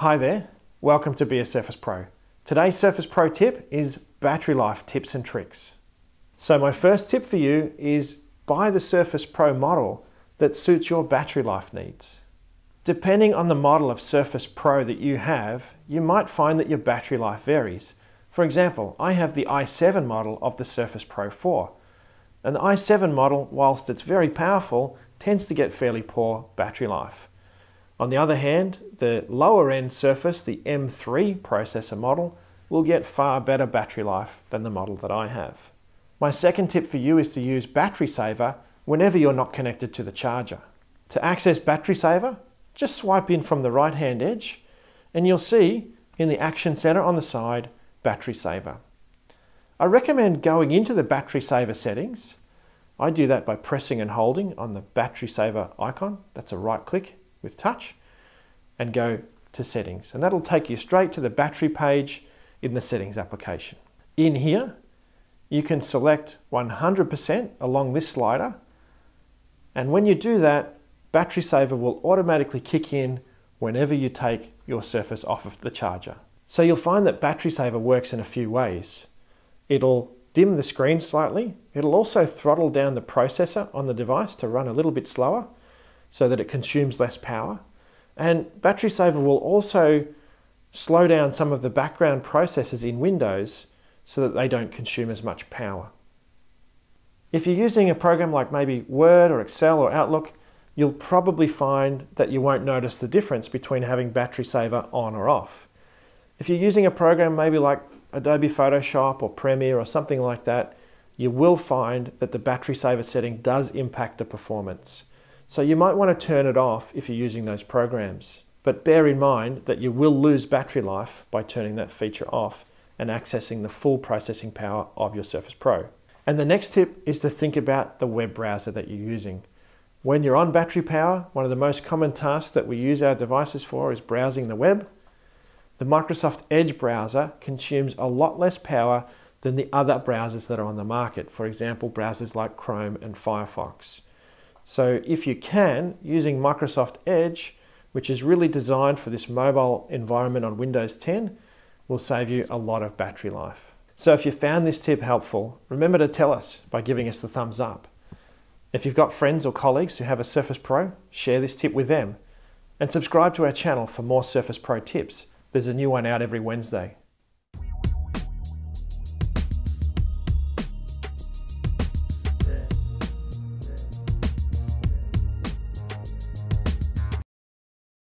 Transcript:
Hi there, welcome to Be a Surface Pro. Today's Surface Pro tip is battery life tips and tricks. So my first tip for you is buy the Surface Pro model that suits your battery life needs. Depending on the model of Surface Pro that you have, you might find that your battery life varies. For example, I have the i7 model of the Surface Pro 4. And the i7 model, whilst it's very powerful, tends to get fairly poor battery life. On the other hand, the lower-end Surface, the M3 processor model, will get far better battery life than the model that I have. My second tip for you is to use Battery Saver whenever you're not connected to the charger. To access Battery Saver, just swipe in from the right-hand edge and you'll see in the Action Center on the side, Battery Saver. I recommend going into the Battery Saver settings. I do that by pressing and holding on the Battery Saver icon. That's a right click with touch, and go to settings, and that'll take you straight to the battery page in the settings application. In here you can select 100% along this slider, and when you do that, Battery Saver will automatically kick in whenever you take your Surface off of the charger. So you'll find that Battery Saver works in a few ways. It'll dim the screen slightly, it'll also throttle down the processor on the device to run a little bit slower so that it consumes less power. And Battery Saver will also slow down some of the background processes in Windows so that they don't consume as much power. If you're using a program like maybe Word or Excel or Outlook, you'll probably find that you won't notice the difference between having Battery Saver on or off. If you're using a program maybe like Adobe Photoshop or Premiere or something like that, you will find that the Battery Saver setting does impact the performance. So you might want to turn it off if you're using those programs. But bear in mind that you will lose battery life by turning that feature off and accessing the full processing power of your Surface Pro. And the next tip is to think about the web browser that you're using. When you're on battery power, one of the most common tasks that we use our devices for is browsing the web. The Microsoft Edge browser consumes a lot less power than the other browsers that are on the market. For example, browsers like Chrome and Firefox. So if you can, using Microsoft Edge, which is really designed for this mobile environment on Windows 10, will save you a lot of battery life. So if you found this tip helpful, remember to tell us by giving us the thumbs up. If you've got friends or colleagues who have a Surface Pro, share this tip with them. And subscribe to our channel for more Surface Pro tips. There's a new one out every Wednesday.